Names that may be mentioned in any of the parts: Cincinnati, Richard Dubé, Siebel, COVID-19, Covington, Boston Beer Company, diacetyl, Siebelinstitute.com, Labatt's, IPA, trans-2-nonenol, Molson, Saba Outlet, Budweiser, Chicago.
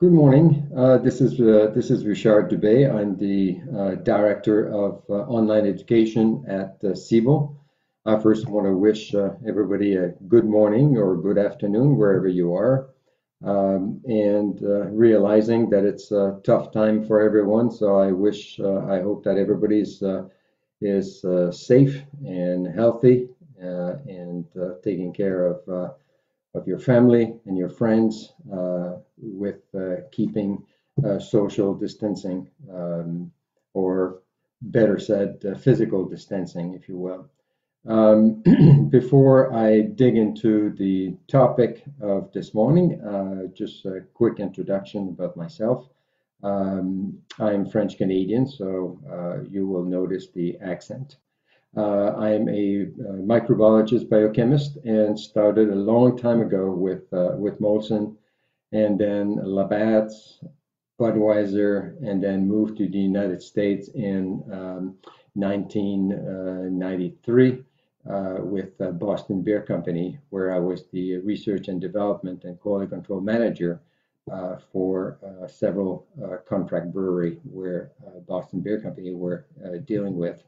Good morning. This is Richard Dubé. I'm the Director of Online Education at Siebel. I first want to wish everybody a good morning or good afternoon, wherever you are, realizing that it's a tough time for everyone. So I hope that everybody's is safe and healthy and taking care of your family and your friends with keeping social distancing, or better said, physical distancing, if you will. Before I dig into the topic of this morning, just a quick introduction about myself. I'm French Canadian, so you will notice the accent. I'm a microbiologist, biochemist, and started a long time ago with Molson, and then Labatt's, Budweiser, and then moved to the United States in 1993 with Boston Beer Company, where I was the research and development and quality control manager for several contract brewery where Boston Beer Company were dealing with.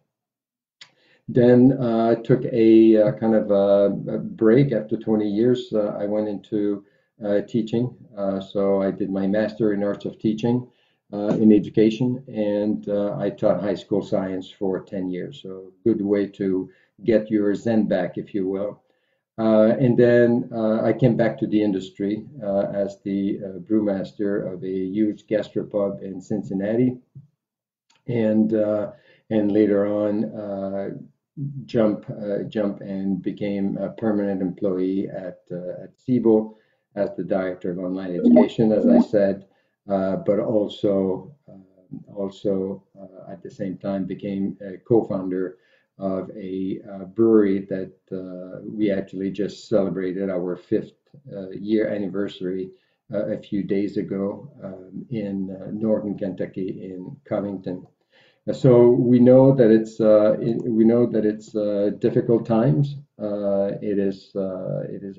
Then I took a kind of a break after 20 years. I went into teaching. So I did my master in arts of teaching in education, and I taught high school science for 10 years. So good way to get your zen back, if you will. And then I came back to the industry as the brewmaster of a huge gastropub in Cincinnati, and later on jump and became a permanent employee at Siebel as the Director of Online Education, as I said, but also at the same time became a co-founder of a brewery that we actually just celebrated our 5th year anniversary a few days ago in northern Kentucky in Covington. So we know that it's difficult times. It is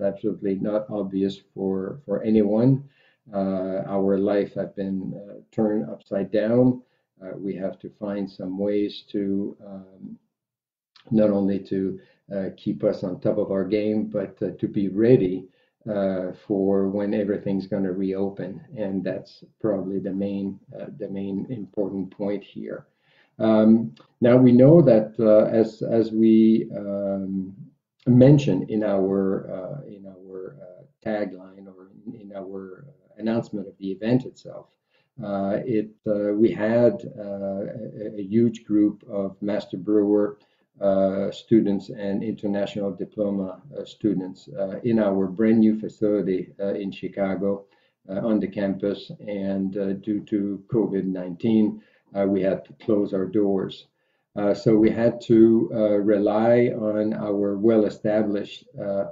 absolutely not obvious for anyone. Our life have been turned upside down. We have to find some ways to not only to keep us on top of our game, but to be ready for when everything's going to reopen, and that's probably the main important point here. Now we know that as we mentioned in our tagline or in our announcement of the event itself, we had a huge group of master brewer students and international diploma students in our brand new facility in Chicago on the campus, and due to COVID-19, we had to close our doors. So we had to rely on our well-established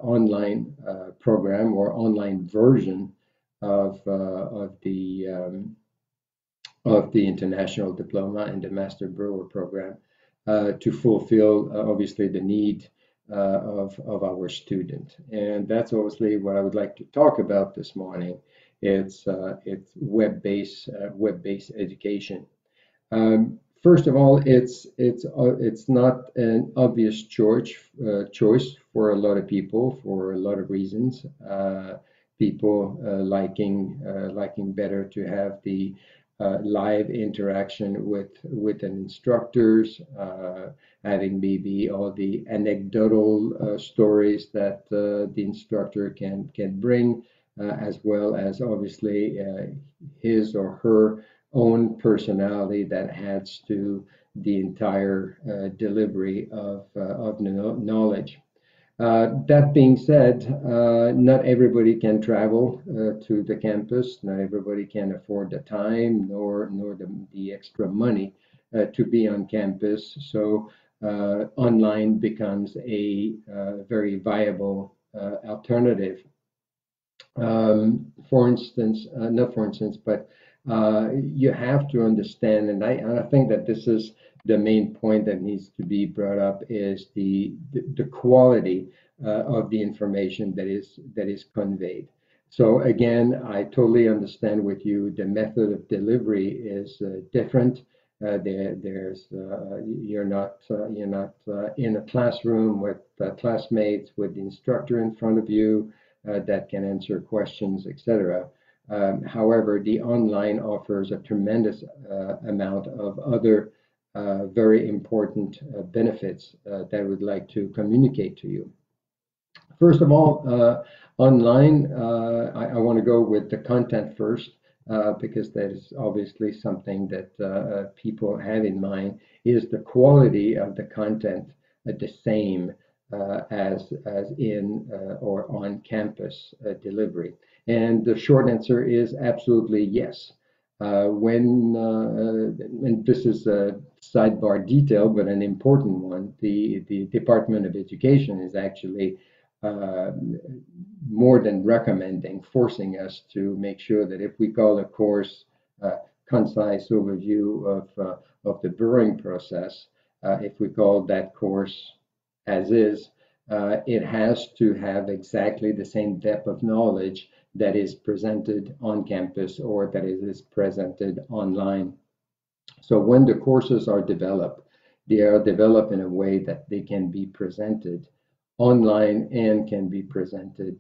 online program or online version of the international diploma and the master brewer program to fulfill obviously the need of our student. And that's obviously what I would like to talk about this morning. It's web-based education. First of all, it's not an obvious choice for a lot of people for a lot of reasons. People liking better to have the live interaction with an instructors, having maybe all the anecdotal stories that the instructor can bring, as well as obviously his or her own personality that adds to the entire delivery of knowledge. That being said, not everybody can travel to the campus. Not everybody can afford the time nor the extra money to be on campus. So online becomes a very viable alternative. You have to understand, and I think that this is the main point that needs to be brought up, is the quality of the information that is conveyed. So again, I totally understand with you, the method of delivery is different. You're not in a classroom with classmates, with the instructor in front of you that can answer questions, etc. However, the online offers a tremendous amount of other very important benefits that I would like to communicate to you. First of all, online, I want to go with the content first, because that is obviously something that people have in mind. Is the quality of the content the same as in or on campus delivery? And the short answer is absolutely yes. And this is a sidebar detail, but an important one, the Department of Education is actually more than recommending, forcing us to make sure that if we call a course concise overview of the brewing process, if we call that course as is, it has to have exactly the same depth of knowledge that is presented on campus or that is presented online. So when the courses are developed, they are developed in a way that they can be presented online and can be presented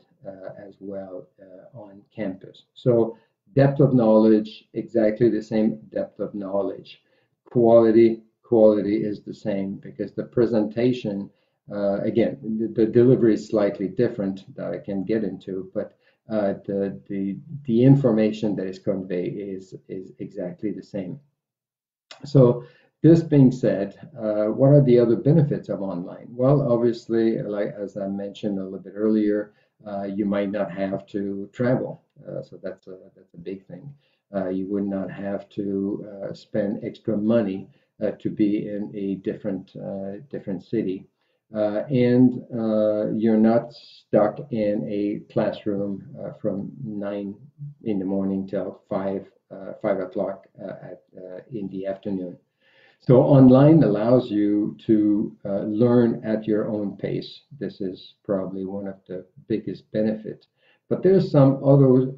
as well on campus. So depth of knowledge, exactly the same depth of knowledge. Quality is the same, because the presentation, again, the delivery is slightly different that I can get into, but the information that is conveyed is exactly the same. So this being said, what are the other benefits of online? Well, obviously, like, as I mentioned a little bit earlier, you might not have to travel. So that's a big thing. You would not have to spend extra money to be in a different city. And you're not stuck in a classroom from 9 in the morning till 5 o'clock in the afternoon. So online allows you to learn at your own pace. This is probably one of the biggest benefits. But there's some other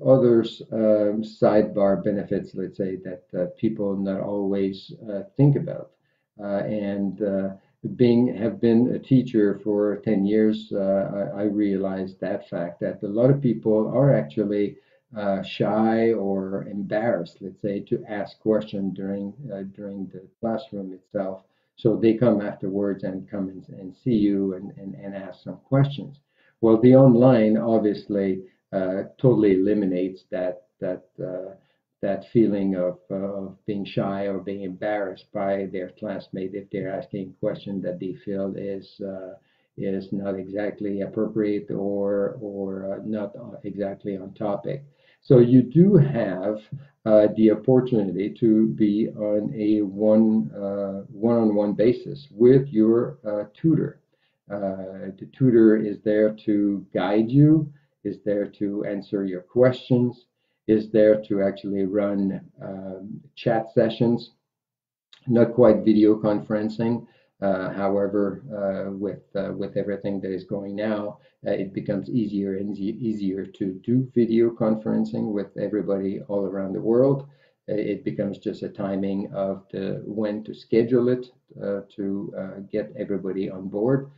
sidebar benefits, let's say, that people not always think about. Having been a teacher for 10 years, I realized that fact that a lot of people are actually shy or embarrassed, let's say, to ask questions during the classroom itself. So they come afterwards and come and see you and ask some questions. Well, the online obviously totally eliminates that feeling of being shy or being embarrassed by their classmate if they're asking a question that they feel is not exactly appropriate or not exactly on topic. So you do have the opportunity to be on a one-on-one basis with your tutor. The tutor is there to guide you, is there to answer your questions, is there to actually run chat sessions, not quite video conferencing. However, with everything that is going now, it becomes easier and easier to do video conferencing with everybody all around the world. It becomes just a timing of when to schedule it to get everybody on board.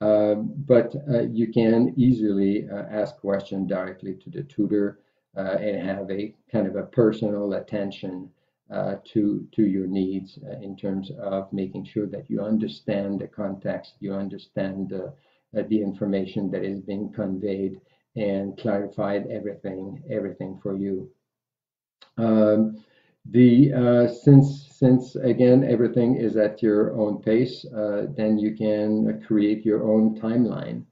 But you can easily ask questions directly to the tutor and have a kind of a personal attention to your needs in terms of making sure that you understand the context, you understand the information that is being conveyed, and clarified everything for you. Since again everything is at your own pace, then you can create your own timeline.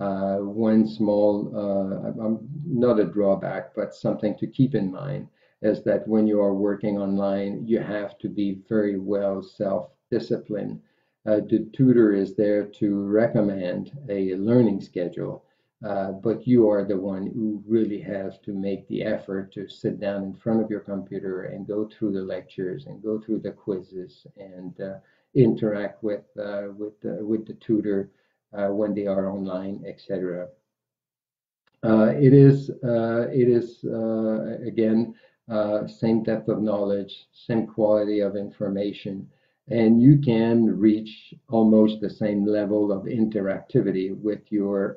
One small, not a drawback, but something to keep in mind, is that when you are working online, you have to be very well self-disciplined. The tutor is there to recommend a learning schedule, but you are the one who really has to make the effort to sit down in front of your computer and go through the lectures and go through the quizzes and interact with the tutor when they are online, etc. It is, again, same depth of knowledge, same quality of information, and you can reach almost the same level of interactivity with your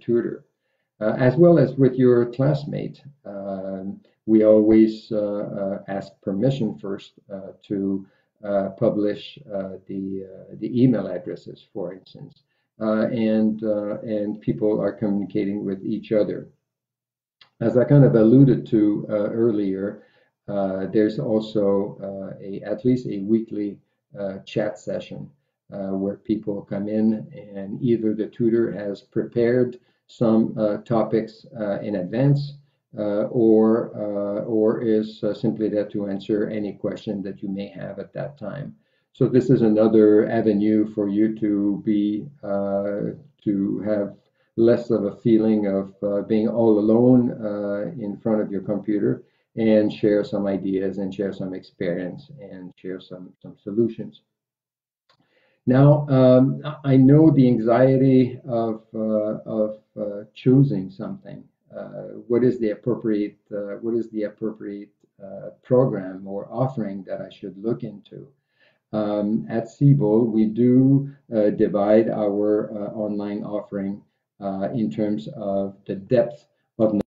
tutor, as well as with your classmate. We always ask permission first to publish the email addresses, for instance, and people are communicating with each other. As I kind of alluded to earlier, there's also at least a weekly chat session where people come in, and either the tutor has prepared some topics in advance, or is simply there to answer any question that you may have at that time. So this is another avenue for you to be to have less of a feeling of being all alone in front of your computer, and share some ideas, and share some experience, and share some solutions. Now, I know the anxiety of choosing something. What is the appropriate program or offering that I should look into? At Siebel, we do divide our online offering in terms of the depth of knowledge.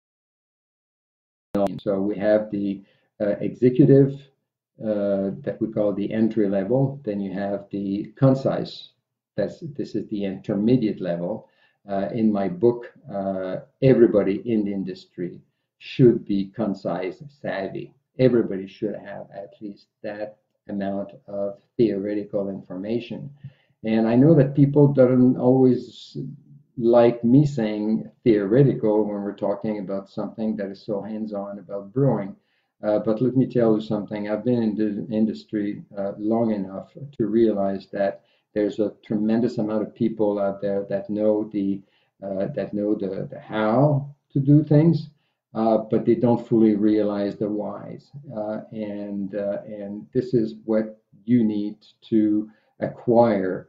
So we have the executive that we call the entry level. Then you have the concise. This is the intermediate level. In my book, everybody in the industry should be concise savvy. Everybody should have at least that amount of theoretical information. And I know that people don't always like me saying theoretical when we're talking about something that is so hands-on about brewing. But let me tell you something. I've been in the industry long enough to realize that there's a tremendous amount of people out there that know the how to do things, but they don't fully realize the whys. And this is what you need to acquire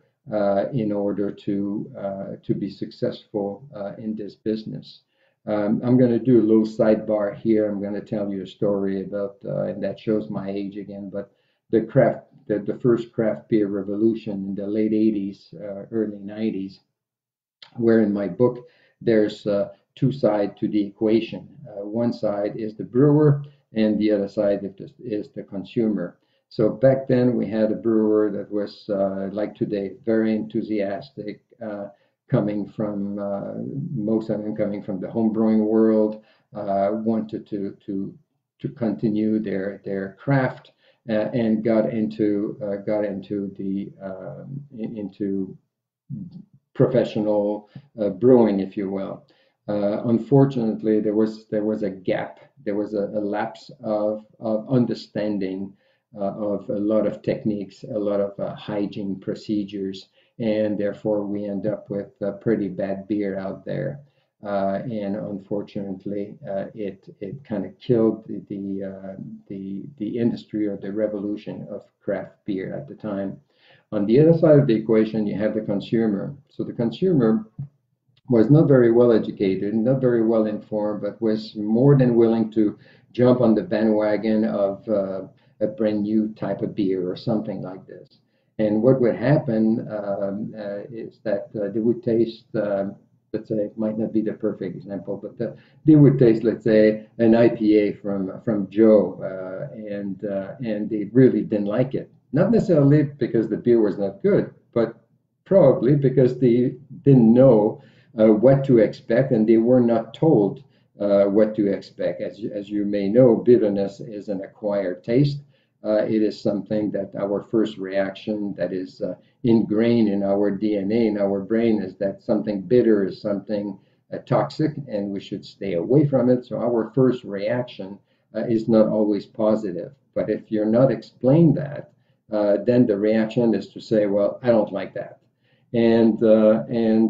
in order to be successful in this business. I'm going to do a little sidebar here. I'm going to tell you a story about, and that shows my age again, but the first craft beer revolution in the late 80s, early 90s, where in my book there's two sides to the equation. One side is the brewer, and the other side is the consumer. So back then we had a brewer that was, like today, very enthusiastic, coming from, most of them coming from the home brewing world, wanted to continue their craft. And got into professional brewing, if you will. Unfortunately, there was a gap. There was a lapse of understanding of a lot of techniques, a lot of hygiene procedures, and therefore we end up with pretty bad beer out there. And unfortunately, it kind of killed the industry or the revolution of craft beer at the time. On the other side of the equation, you have the consumer. So the consumer was not very well educated, not very well informed, but was more than willing to jump on the bandwagon of a brand new type of beer or something like this. And what would happen is that they would taste. Let's say, it might not be the perfect example, but they would taste, let's say, an IPA from Joe, and they really didn't like it. Not necessarily because the beer was not good, but probably because they didn't know what to expect, and they were not told what to expect. As you may know, bitterness is an acquired taste. It is something that our first reaction that is ingrained in our DNA, in our brain, is that something bitter is something toxic, and we should stay away from it. So our first reaction is not always positive. But if you're not explained that, then the reaction is to say, well, I don't like that. And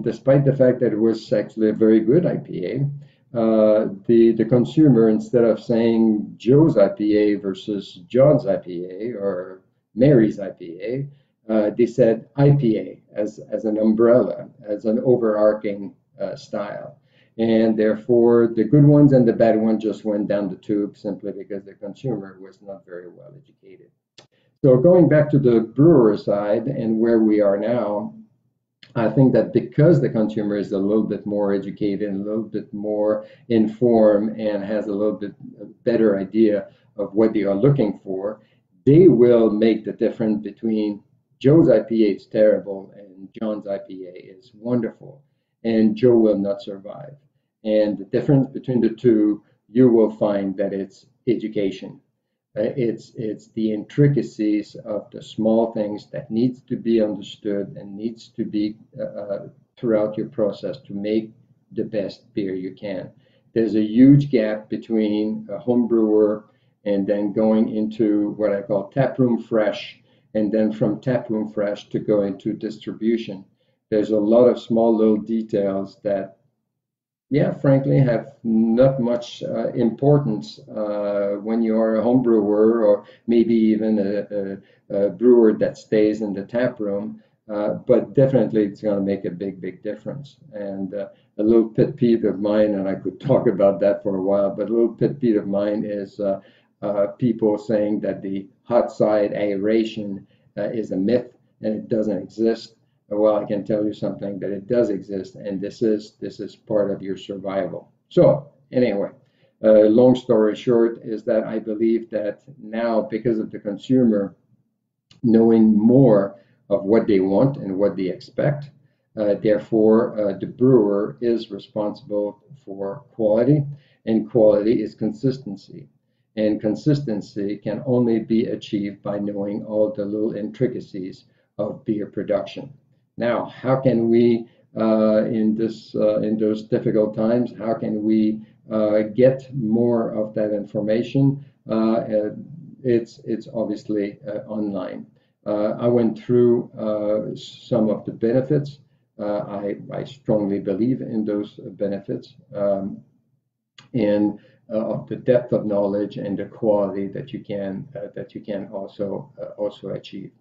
despite the fact that it was actually a very good IPA, the consumer, instead of saying Joe's IPA versus John's IPA or Mary's IPA, they said IPA as an umbrella, as an overarching style. And therefore, the good ones and the bad ones just went down the tube simply because the consumer was not very well educated. So going back to the brewer side and where we are now, I think that because the consumer is a little bit more educated and a little bit more informed and has a little bit better idea of what they are looking for, they will make the difference between Joe's IPA is terrible and John's IPA is wonderful, and Joe will not survive. And the difference between the two, you will find that it's education. It's the intricacies of the small things that needs to be understood and needs to be throughout your process to make the best beer you can. There's a huge gap between a home brewer and then going into what I call taproom fresh, and then from taproom fresh to go into distribution. There's a lot of small little details that, yeah, frankly, have not much importance when you are a home brewer or maybe even a brewer that stays in the tap room, but definitely it's going to make a big, big difference. And a little pet peeve of mine, and I could talk about that for a while, but a little pet peeve of mine is people saying that the hot side aeration is a myth and it doesn't exist. Well, I can tell you something that it does exist, and this is part of your survival. So anyway, long story short is that I believe that now, because of the consumer knowing more of what they want and what they expect, therefore the brewer is responsible for quality, and quality is consistency. And consistency can only be achieved by knowing all the little intricacies of beer production. Now, how can we, in those difficult times, how can we get more of that information? It's obviously online. I went through some of the benefits. I strongly believe in those benefits and of the depth of knowledge and the quality that you can also achieve.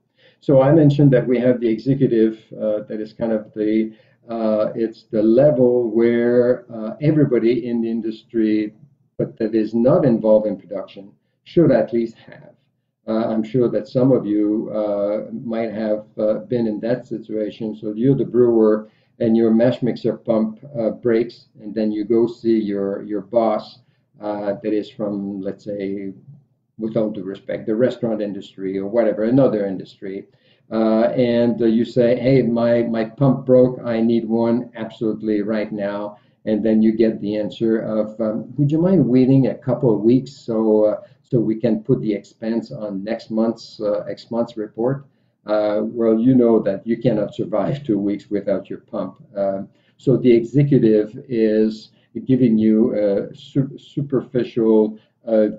So I mentioned that we have the executive, that is kind of the, it's the level where everybody in the industry, but that is not involved in production, should at least have. I'm sure that some of you might have been in that situation. So you're the brewer and your mash mixer pump breaks, and then you go see your boss that is from, let's say, with all due respect, the restaurant industry or whatever, another industry, and you say, hey, my pump broke, I need one absolutely right now, and then you get the answer of, would you mind waiting a couple of weeks so we can put the expense on next month's report? Well, you know that you cannot survive 2 weeks without your pump. So the executive is giving you a superficial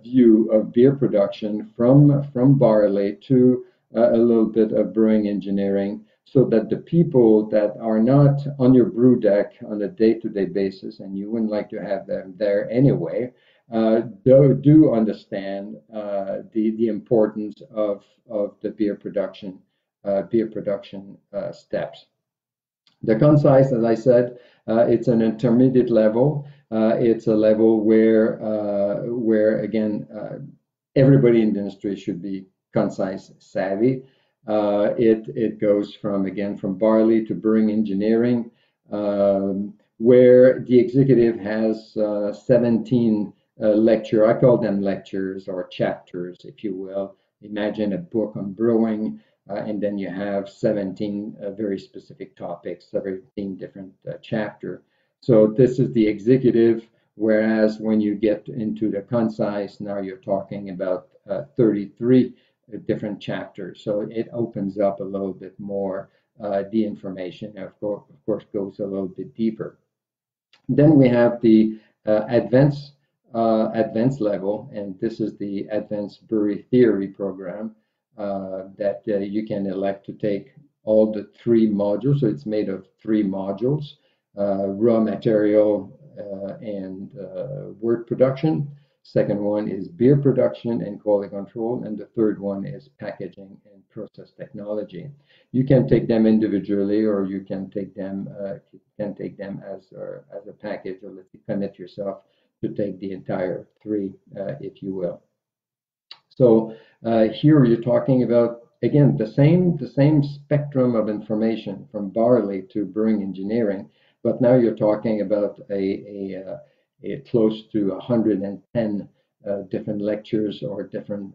view of beer production from barley to a little bit of brewing engineering, so that the people that are not on your brew deck on a day-to-day basis, and you wouldn't like to have them there anyway, do understand the importance of the beer production steps. The concise, as I said, it's an intermediate level. It's a level where again, everybody in the industry should be concise savvy. It goes from, again, from barley to brewing engineering, where the executive has 17 lecture. I call them lectures or chapters, if you will. Imagine a book on brewing. And then you have 17 very specific topics, 17 different chapters. So this is the executive, whereas when you get into the concise, now you're talking about 33 different chapters. So it opens up a little bit more the information, of course goes a little bit deeper. Then we have the advanced level, and this is the Advanced Brewery Theory program. That you can elect to take all the three modules. So it's made of three modules, raw material and wort production, Second one is beer production and quality control, and the third one is packaging and process technology. You can take them individually, or you can take them as a package, or let's commit yourself to take the entire three, if you will. So here you're talking about, again, the same spectrum of information from barley to brewing engineering, but now you're talking about a close to 110 different lectures or different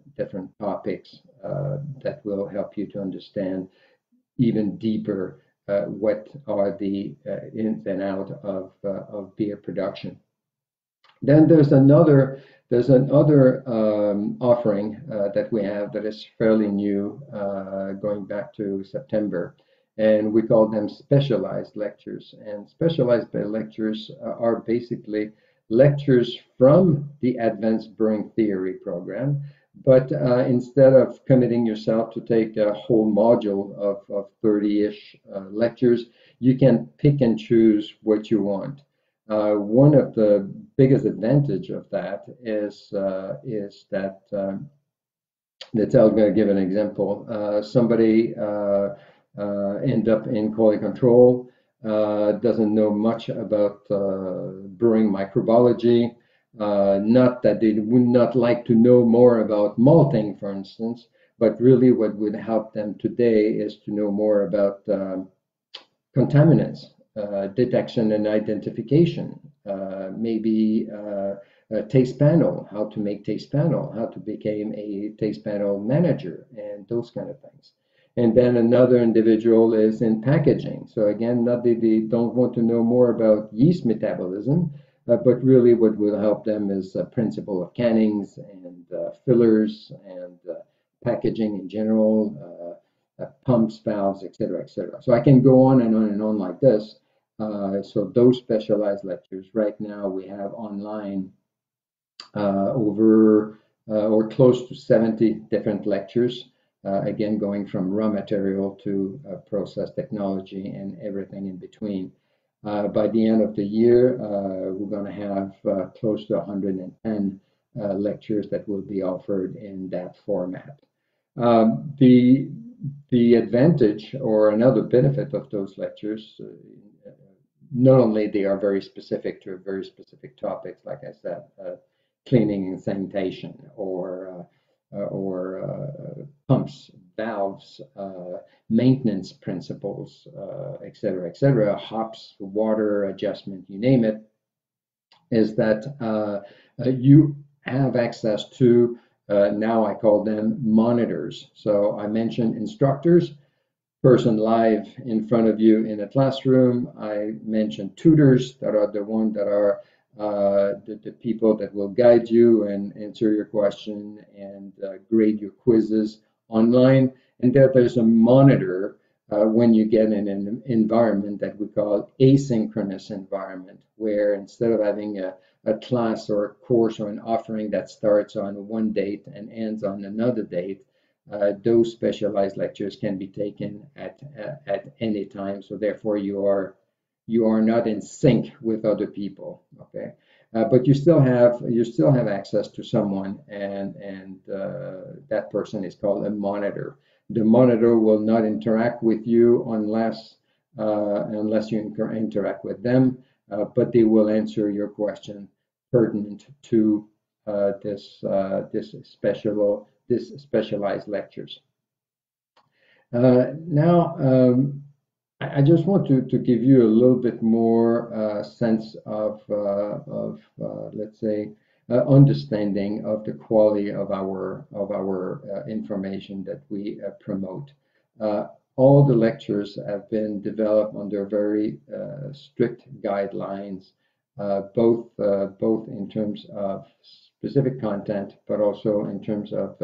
topics that will help you to understand even deeper what are the ins and out of beer production. Then there's another offering that we have that is fairly new, going back to September, and we call them specialized lectures. And specialized lectures are basically lectures from the Advanced Brewing Theory program, but instead of committing yourself to take a whole module of 30-ish lectures, you can pick and choose what you want. One of the biggest advantage of that is that I'm going to give an example. Somebody end up in quality control, doesn't know much about brewing microbiology. Not that they would not like to know more about malting, for instance, but really what would help them today is to know more about contaminants, detection and identification, maybe a taste panel, how to make taste panel, how to become a taste panel manager, and those kind of things. And then another individual is in packaging. So again, not that they don't want to know more about yeast metabolism, but really what will help them is principle of cannings and fillers and packaging in general, pumps, valves, etc., etc. So I can go on and on and on like this. So those specialized lectures, right now we have online over or close to 70 different lectures. Again, going from raw material to process technology and everything in between. By the end of the year, we're going to have close to 110 lectures that will be offered in that format. The advantage or another benefit of those lectures, not only they are very specific to very specific topics, like I said, cleaning and sanitation, or pumps, valves, maintenance principles, et cetera, hops, water, adjustment, you name it, is that you have access to, now I call them monitors. So I mentioned instructors, person live in front of you in a classroom. I mentioned tutors that are the ones that are the people that will guide you and answer your question and grade your quizzes online. And there's a monitor when you get in an environment that we call asynchronous environment, where instead of having a class or a course or an offering that starts on one date and ends on another date, those specialized lectures can be taken at any time. So therefore you are not in sync with other people, okay? But you still have access to someone, and that person is called a monitor. The monitor will not interact with you unless you interact with them, but they will answer your question pertinent to this specialized lectures. I just want to give you a little bit more sense of let's say, understanding of the quality of our information that we promote. All the lectures have been developed under very strict guidelines, both in terms of specific content, but also in terms of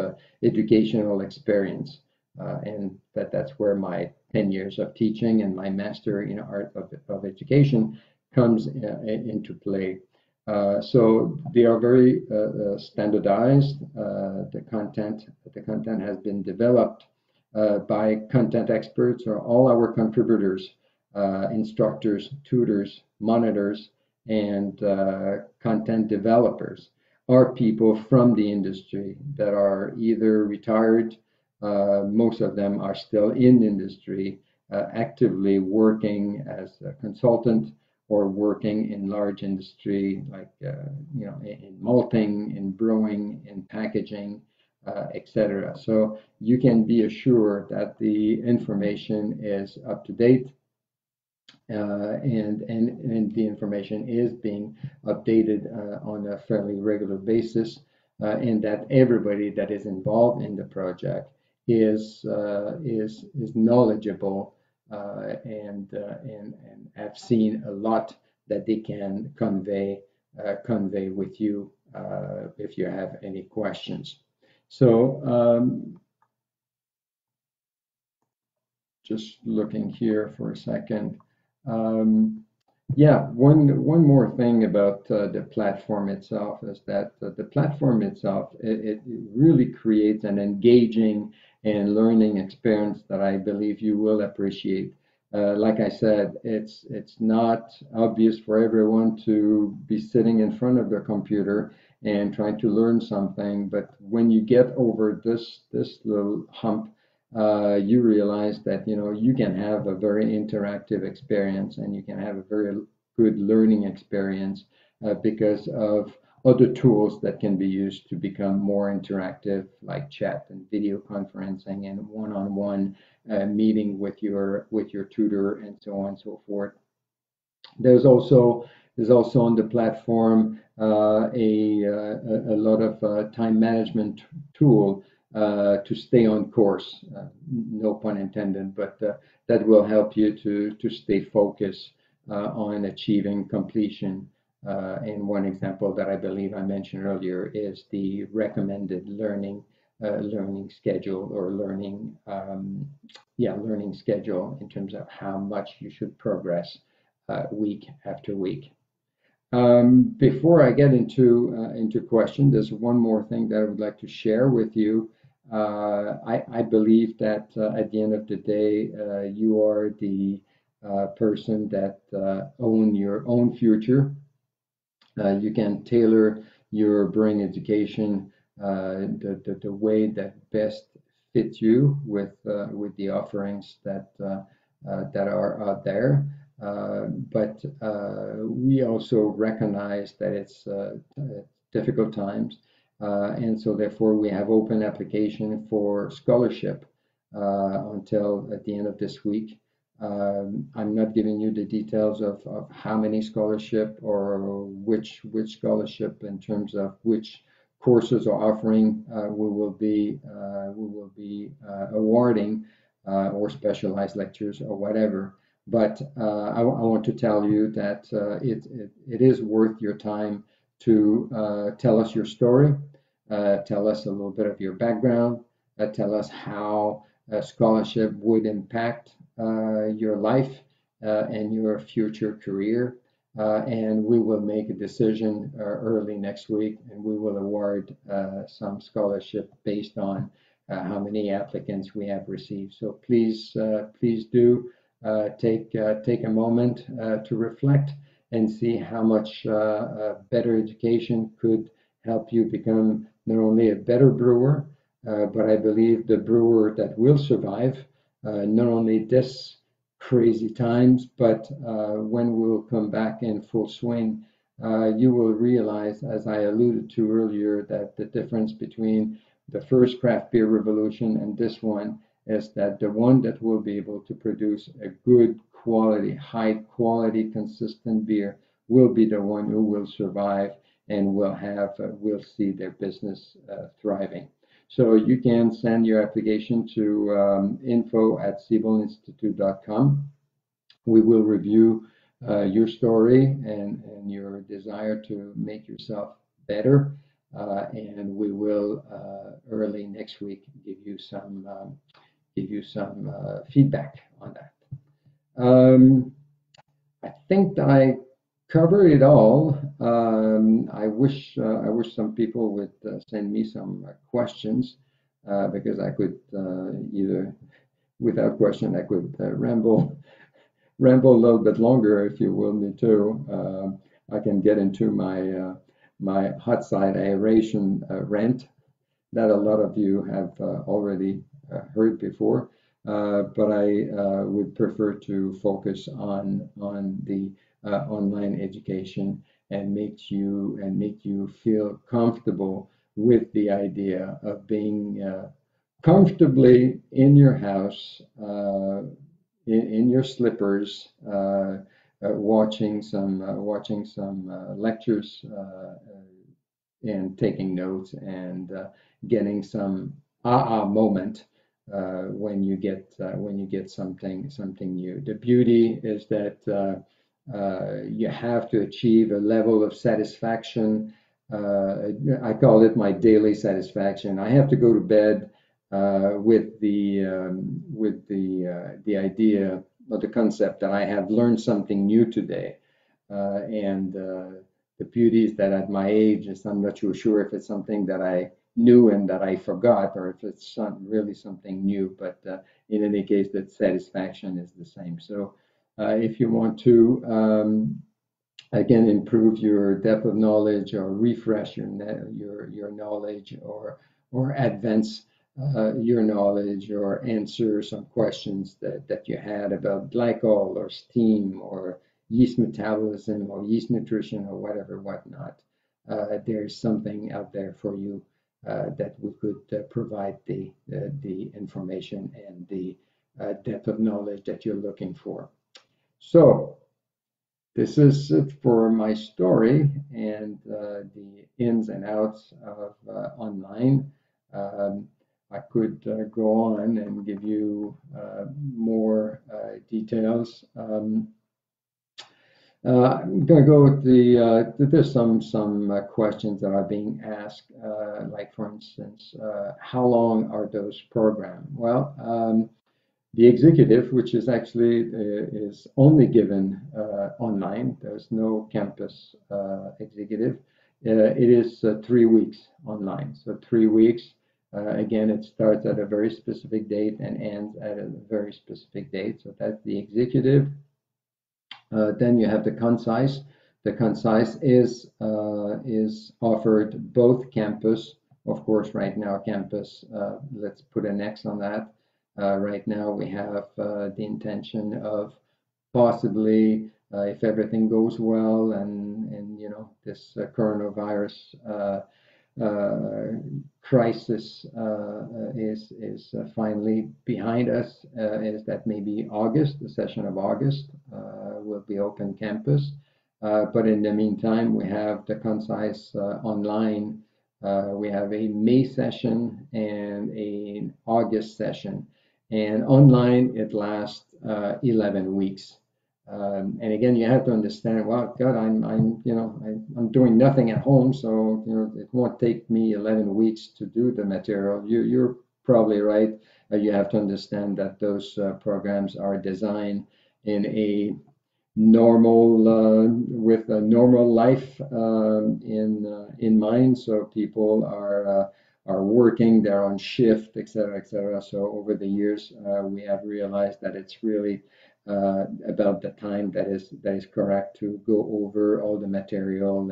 educational experience. And that's where my 10 years of teaching and my master in art of education comes into play. So they are very standardized. The content has been developed by content experts or all our contributors, instructors, tutors, monitors, and content developers. are people from the industry that are either retired, most of them are still in the industry, actively working as a consultant or working in large industry like in malting, in brewing, in packaging, etc. So you can be assured that the information is up to date, and the information is being updated on a fairly regular basis, and that everybody that is involved in the project is knowledgeable and have seen a lot that they can convey with you if you have any questions. So just looking here for a second. Yeah, one more thing about the platform itself is that the platform itself, it really creates an engaging and learning experience that I believe you will appreciate. Like I said, it's not obvious for everyone to be sitting in front of their computer and trying to learn something, but when you get over this little hump, you realize that you can have a very interactive experience and you can have a very good learning experience because of other tools that can be used to become more interactive, like chat and video conferencing and one-on-one meeting with your tutor and so on and so forth. There's also on the platform a lot of time management tool to stay on course, no pun intended, but that will help you to stay focused on achieving completion. And one example that I believe I mentioned earlier is the recommended learning schedule, or learning schedule in terms of how much you should progress week after week. Before I get into question, there's one more thing that I would like to share with you. I believe that at the end of the day, you are the person that owns your own future. You can tailor your brain education the way that best fits you with the offerings that are out there. But we also recognize that it's difficult times, and so therefore we have open application for scholarship until at the end of this week. I'm not giving you the details of how many scholarship or which scholarship in terms of which courses or offering we will be awarding, or specialized lectures or whatever. But I want to tell you that it is worth your time to tell us your story, tell us a little bit of your background, tell us how scholarship would impact your life and your future career, and we will make a decision early next week, and we will award some scholarship based on how many applicants we have received. So please do take a moment to reflect and see how much better education could help you become not only a better brewer, but I believe the brewer that will survive not only this crazy times, but when we'll come back in full swing, you will realize, as I alluded to earlier, that the difference between the first craft beer revolution and this one is that the one that will be able to produce a good quality, high quality, consistent beer will be the one who will survive and will see their business thriving. So you can send your application to info@Siebelinstitute.com. We will review your story and your desire to make yourself better, and we will early next week give you some feedback on that. I think that I cover it all. I wish some people would send me some questions, because I could either, without question, I could ramble a little bit longer if you will me to. I can get into my my hot side aeration rant that a lot of you have already heard before, but I would prefer to focus on the online education and make you feel comfortable with the idea of being comfortably in your house, in your slippers, watching some lectures and taking notes and getting some aha moment when you get something new. The beauty is that you have to achieve a level of satisfaction. I call it my daily satisfaction. I have to go to bed with the idea or the concept that I have learned something new today. The beauty is that at my age, I'm not too sure if it's something that I knew and that I forgot, or if it's really something new. But in any case, that satisfaction is the same. So if you want to again, improve your depth of knowledge, or refresh your knowledge, or advance your knowledge, or answer some questions that you had about glycol or steam or yeast metabolism or yeast nutrition or whatnot. There's something out there for you that we could provide the information and the depth of knowledge that you're looking for. So this is it for my story and the ins and outs of online. I could go on and give you more details. I'm going to go with the there's some questions that are being asked, like for instance, how long are those programs? Well, the executive, which is actually is only given online, there's no campus executive. It is 3 weeks online, so 3 weeks. Again, it starts at a very specific date and ends at a very specific date. So that's the executive. Then you have the concise. The concise is offered both campus, of course. Right now, campus. Let's put an X on that. Right now we have the intention of possibly, if everything goes well and you know, this coronavirus crisis is finally behind us, is that maybe August, the session of August, will be open campus. But in the meantime, we have the concise online. We have a May session and an August session. And online, it lasts 11 weeks. And again, you have to understand, well, God, I'm doing nothing at home, so you know, it won't take me 11 weeks to do the material. You're probably right. You have to understand that those programs are designed in a normal, with a normal life in mind. So people are working, they're on shift, etc., etc. So over the years, we have realized that it's really about the time that is correct to go over all the material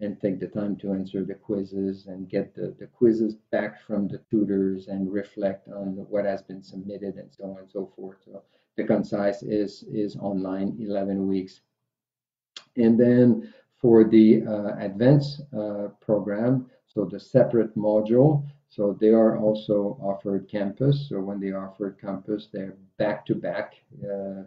and take the time to answer the quizzes and get the quizzes back from the tutors and reflect on what has been submitted and so on and so forth. So the concise is online, 11 weeks. And then for the advanced program, so the separate module, so they are also offered campus. So when they are offered campus, they're back to back, and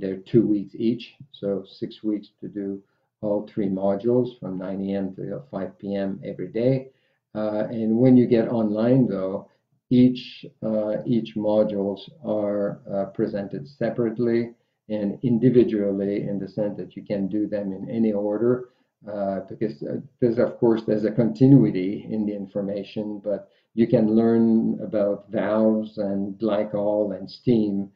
they're 2 weeks each. So 6 weeks to do all three modules from 9 a.m. to 5 p.m. every day. And when you get online, though, each modules are presented separately and individually, in the sense that you can do them in any order. Because there's a continuity in the information, but you can learn about valves and glycol and steam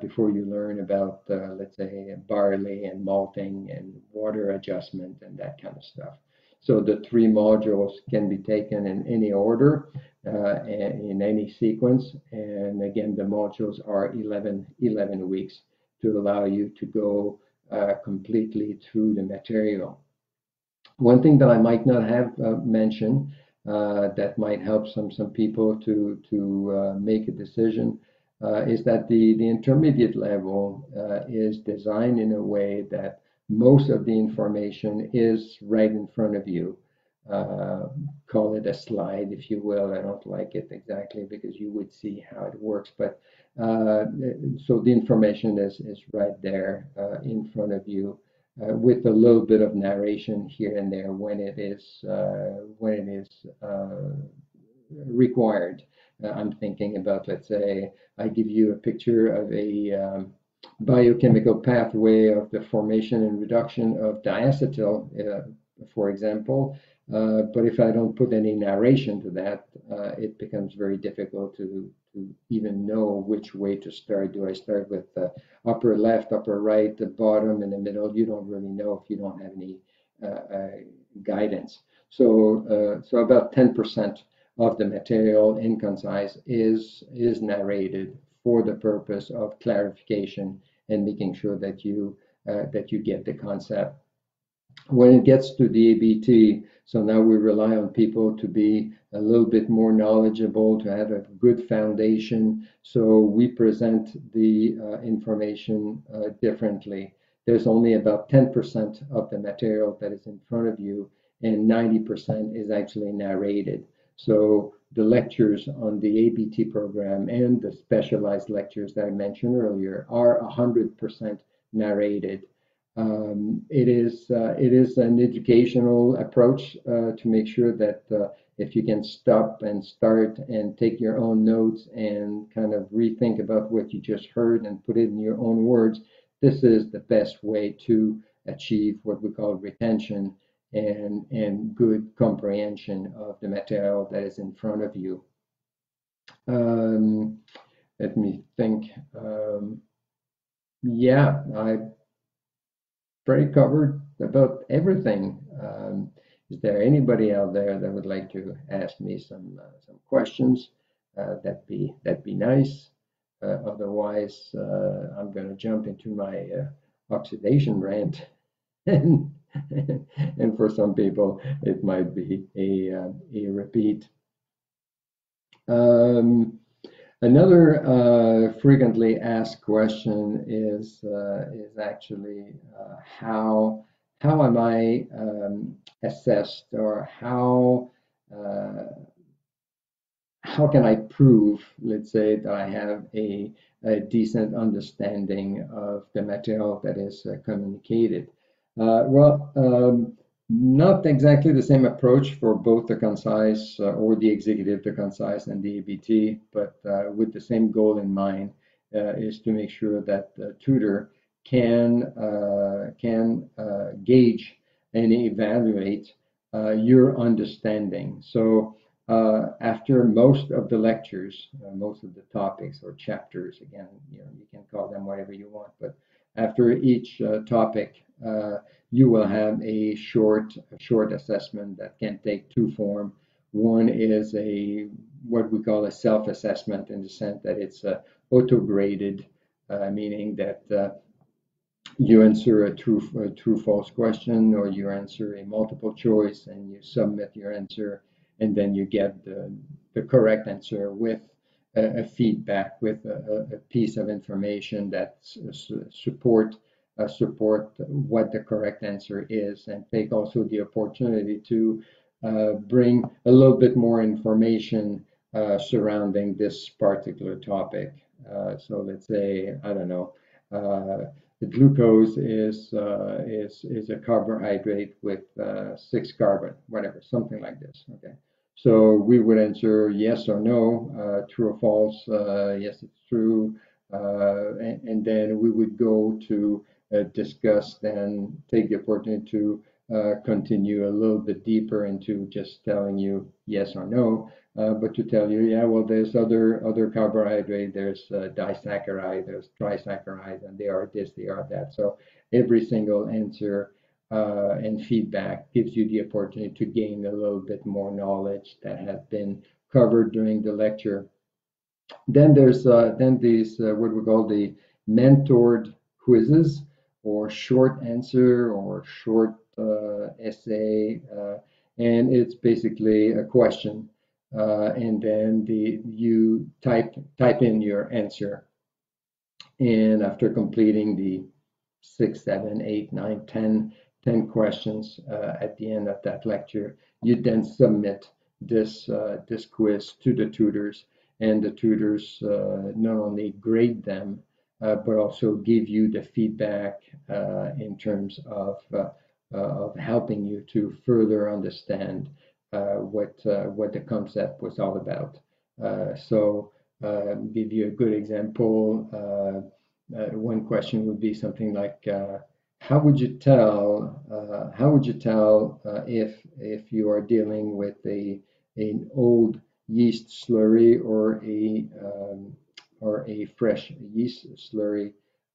before you learn about, let's say, barley and malting and water adjustment and that kind of stuff. So the three modules can be taken in any order, in any sequence. And again, the modules are 11 weeks to allow you to go completely through the material. One thing that I might not have mentioned that might help some people to make a decision is that the intermediate level is designed in a way that most of the information is right in front of you. Call it a slide, if you will. I don't like it exactly because you would see how it works, but so the information is right there in front of you, with a little bit of narration here and there when it is required. I'm thinking about, let's say, I give you a picture of a biochemical pathway of the formation and reduction of diacetyl, for example. But if I don't put any narration to that, it becomes very difficult to even know which way to start. Do I start with the upper left, upper right, the bottom, and the middle? You don't really know if you don't have any guidance. So about 10% of the material in concise is narrated for the purpose of clarification and making sure that you get the concept. When it gets to the ABT, so now we rely on people to be a little bit more knowledgeable, to have a good foundation. So we present the information differently. There's only about 10% of the material that is in front of you, and 90% is actually narrated. So the lectures on the ABT program and the specialized lectures that I mentioned earlier are 100% narrated. It is an educational approach to make sure that if you can stop and start and take your own notes and kind of rethink about what you just heard and put it in your own words, this is the best way to achieve what we call retention and good comprehension of the material that is in front of you. Let me think. Yeah, I pretty covered about everything. Is there anybody out there that would like to ask me some questions? That'd be nice. Otherwise, I'm going to jump into my oxidation rant, and for some people, it might be a repeat. Another frequently asked question is actually how am I assessed, or how can I prove, let's say, that I have a decent understanding of the material that is communicated? Not exactly the same approach for both the concise or the executive, the concise and the ABT, but with the same goal in mind, is to make sure that the tutor can gauge and evaluate your understanding. So after most of the lectures, most of the topics or chapters, again, you can call them whatever you want, but after each topic, you will have a short assessment that can take two forms. One is what we call a self-assessment, in the sense that it's auto-graded, meaning that you answer a true/false question, or you answer a multiple choice and you submit your answer, and then you get the correct answer with a feedback, with a piece of information that support what the correct answer is, and take also the opportunity to bring a little bit more information surrounding this particular topic. So let's say, I don't know, the glucose is a carbohydrate with 6 carbon, whatever, something like this. Okay, so we would answer yes or no, true or false. Yes, it's true, and then we would go to discuss, then take the opportunity to continue a little bit deeper into just telling you yes or no, but to tell you, yeah, well, there's other carbohydrate, there's disaccharide, there's trisaccharide, and they are this, they are that. So every single answer and feedback gives you the opportunity to gain a little bit more knowledge that has been covered during the lecture. Then there's these what we call the mentored quizzes, or short answer or short essay, and it's basically a question, and then you type in your answer. And after completing the 6, 7, 8, 9, 10 questions at the end of that lecture, you then submit this this quiz to the tutors, and the tutors not only grade them, but also give you the feedback in terms of helping you to further understand what the concept was all about. So give you a good example. One question would be something like, how would you tell if you are dealing with an old yeast slurry or a fresh yeast slurry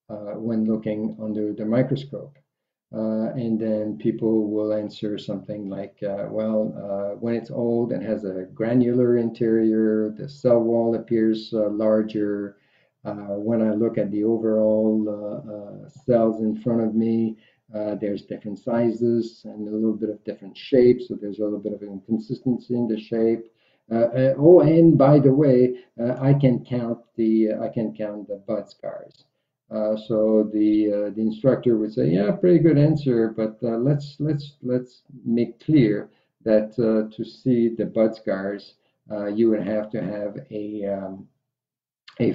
when looking under the microscope? And then people will answer something like, well, when it's old and has a granular interior, the cell wall appears larger. When I look at the overall cells in front of me, there's different sizes and a little bit of different shapes, so there's a little bit of inconsistency in the shape. Oh, and by the way, I can count the bud scars. So the instructor would say, yeah, pretty good answer, but let's make clear that to see the bud scars, you would have to have a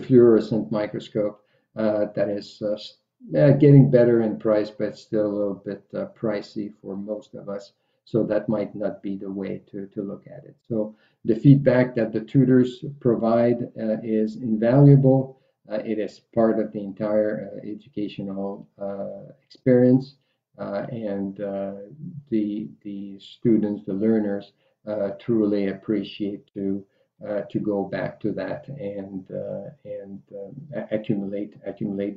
fluorescent microscope that is getting better in price, but still a little bit pricey for most of us. So that might not be the way to look at it. So the feedback that the tutors provide is invaluable. It is part of the entire educational experience, and the students, the learners, truly appreciate to go back to that and accumulate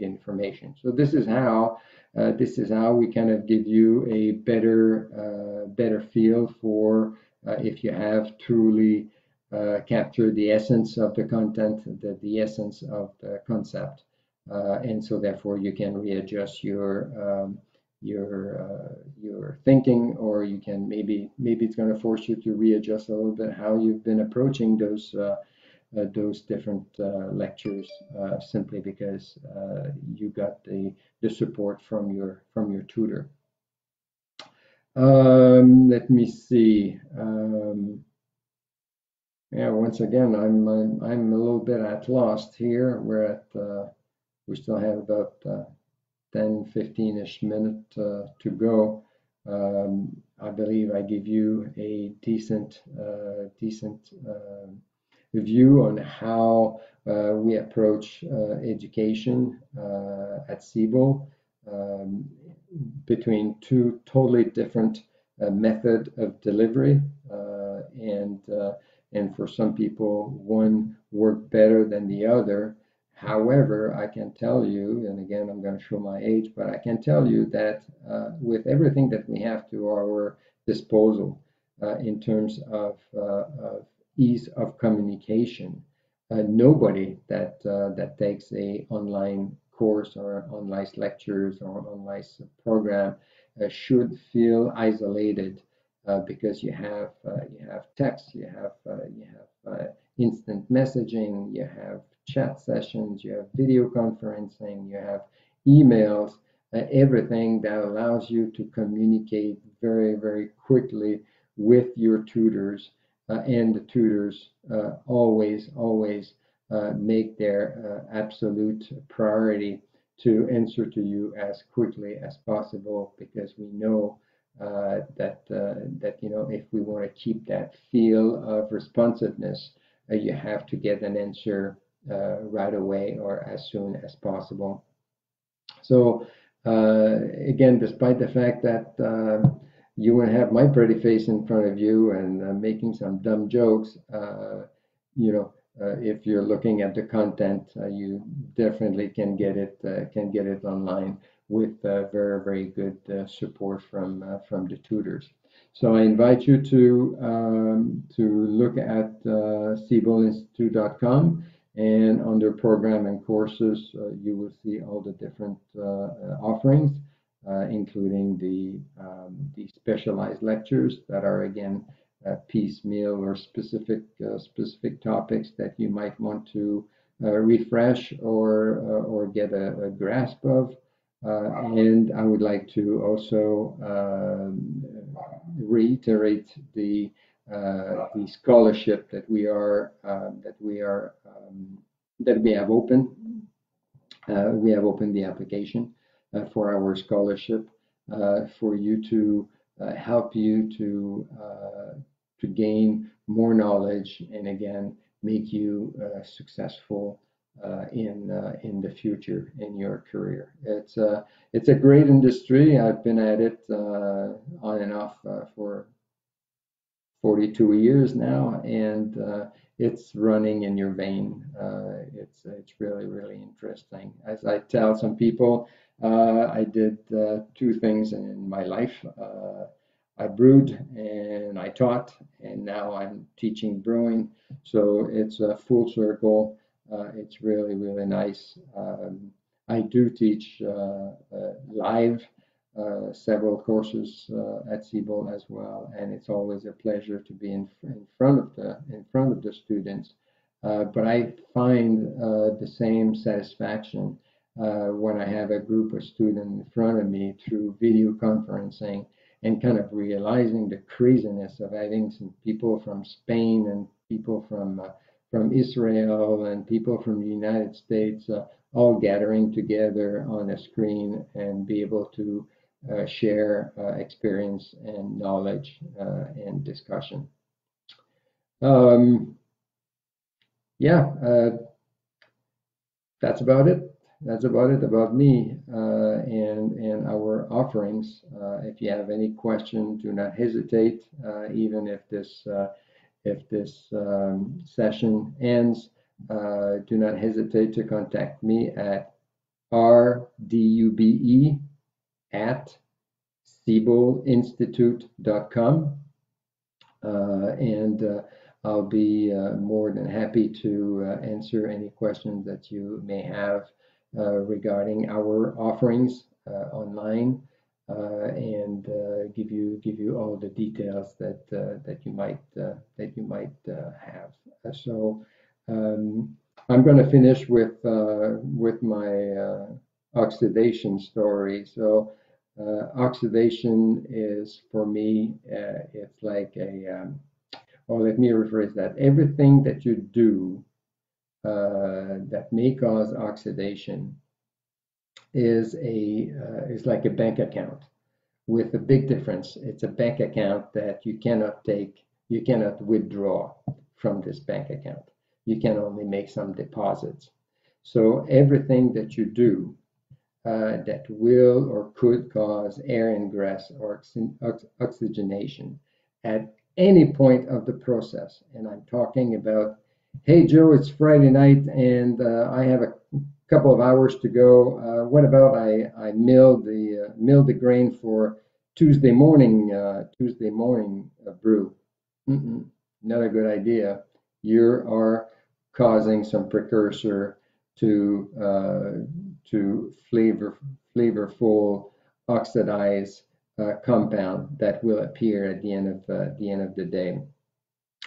information. So this is how we kind of give you a better feel for if you have truly capture the essence of the content, the essence of the concept, and so therefore you can readjust your thinking, or you can maybe it's going to force you to readjust a little bit how you've been approaching those different lectures, simply because you got the support from your tutor. Let me see. Yeah, once again, I'm a little bit at lost here. We're at we still have about 10-15-ish minutes to go. I believe I give you a decent view on how we approach education at Siebel, between two totally different method of delivery, and for some people, one worked better than the other. However, I can tell you, and again, I'm going to show my age, but I can tell you that with everything that we have to our disposal in terms of ease of communication, nobody that takes a online course or online lectures or online program should feel isolated. Because you have text, you have instant messaging, you have chat sessions, you have video conferencing, you have emails, everything that allows you to communicate very, very quickly with your tutors, and the tutors always make their absolute priority to answer to you as quickly as possible, because we know that you know, if we want to keep that feel of responsiveness, you have to get an answer right away or as soon as possible. So again, despite the fact that you want to have my pretty face in front of you and making some dumb jokes, you know, if you're looking at the content, you definitely can get it online, with very, very good support from the tutors. So I invite you to look at Siebelinstitute.com, and under program and courses, you will see all the different offerings. including the specialized lectures that are, again, piecemeal or specific topics that you might want to refresh or get a grasp of. And I would like to also reiterate the scholarship that we have open. We have opened the application for our scholarship for you to help you to gain more knowledge and again make you successful in the future in your career. It's a great industry. I've been at it on and off for 42 years now, and it's running in your vein. It's really interesting. As I tell some people, I did two things in my life. I brewed and I taught, and now I'm teaching brewing. So it's a full circle. It's really nice. I do teach live several courses at Siebel as well, and it's always a pleasure to be in front of the students. But I find the same satisfaction when I have a group of students in front of me through video conferencing, and kind of realizing the craziness of having some people from Spain and people from Israel and people from the United States all gathering together on a screen and be able to share experience and knowledge and discussion. That's about it. That's about it about me and our offerings. If you have any question, do not hesitate. Even if this session ends, do not hesitate to contact me at rdube@Siebelinstitute.com, and I'll be more than happy to answer any questions that you may have regarding our offerings online, and give you all the details that you might have. So I'm going to finish with my oxidation story. So oxidation is for me, it's like a or let me rephrase that. Everything that you do that may cause oxidation is like a bank account, with a big difference. It's a bank account that you cannot withdraw from this bank account. You can only make some deposits. So everything that you do that will or could cause air ingress or oxygenation at any point of the process, and I'm talking about, hey Joe, it's Friday night and I have a couple of hours to go. What about I mill the grain for Tuesday morning brew? Not a good idea. You are causing some precursor to flavorful oxidized compound that will appear at the end of the day.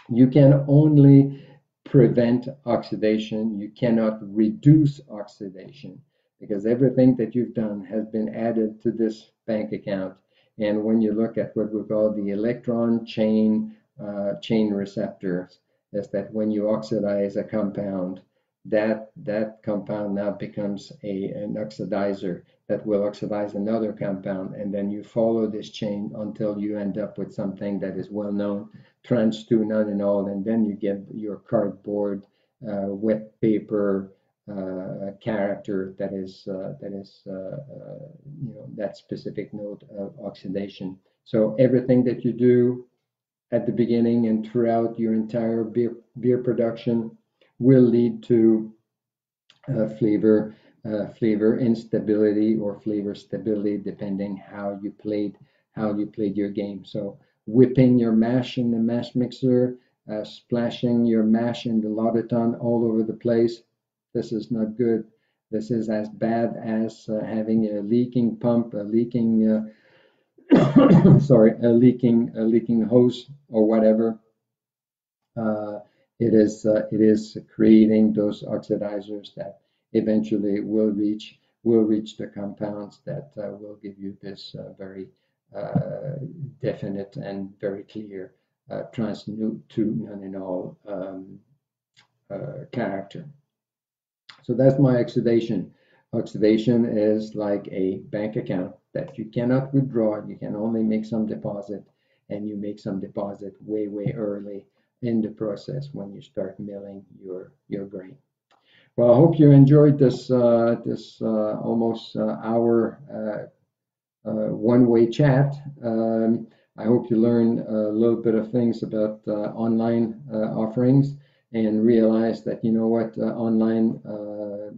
You can only prevent oxidation. You cannot reduce oxidation, because everything that you've done has been added to this bank account. And when you look at what we call the electron chain receptors, is that when you oxidize a compound, that compound now becomes an oxidizer that will oxidize another compound, and then you follow this chain until you end up with something that is well known, trans-2-none and all, and then you get your cardboard, wet paper character that is you know, that specific note of oxidation. So everything that you do at the beginning and throughout your entire beer production will lead to flavor instability or flavor stability, depending how you played your game. So whipping your mash in the mash mixer, splashing your mash in the laudaton all over the place, this is not good. This is as bad as having a leaking pump, a leaking, a leaking hose or whatever. It is creating those oxidizers that eventually will reach the compounds that will give you this very definite and very clear trans-2-nonenol character. So that's my oxidation. Oxidation is like a bank account that you cannot withdraw. You can only make some deposit, and you make some deposit way, way early in the process when you start milling your grain. Well, I hope you enjoyed this almost hour one-way chat. I hope you learned a little bit of things about online offerings and realized that, you know what, online,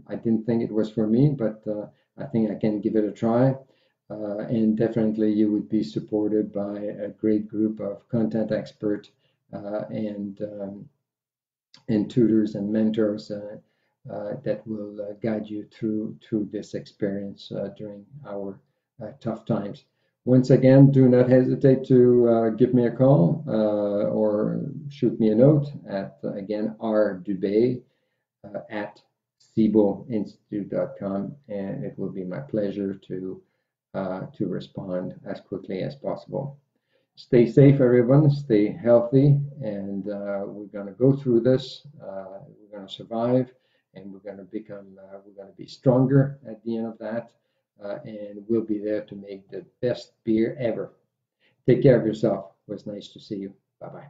I didn't think it was for me, but I think I can give it a try. And definitely you would be supported by a great group of content experts and tutors and mentors that will guide you through this experience during our tough times. Once again, do not hesitate to give me a call or shoot me a note at, again, rdubé at Siebelinstitute.com, and it will be my pleasure to respond as quickly as possible. Stay safe, everyone. Stay healthy, and we're going to go through this. We're going to survive, and we're going to become, we're going to be stronger at the end of that. And we'll be there to make the best beer ever. Take care of yourself. It was nice to see you. Bye-bye.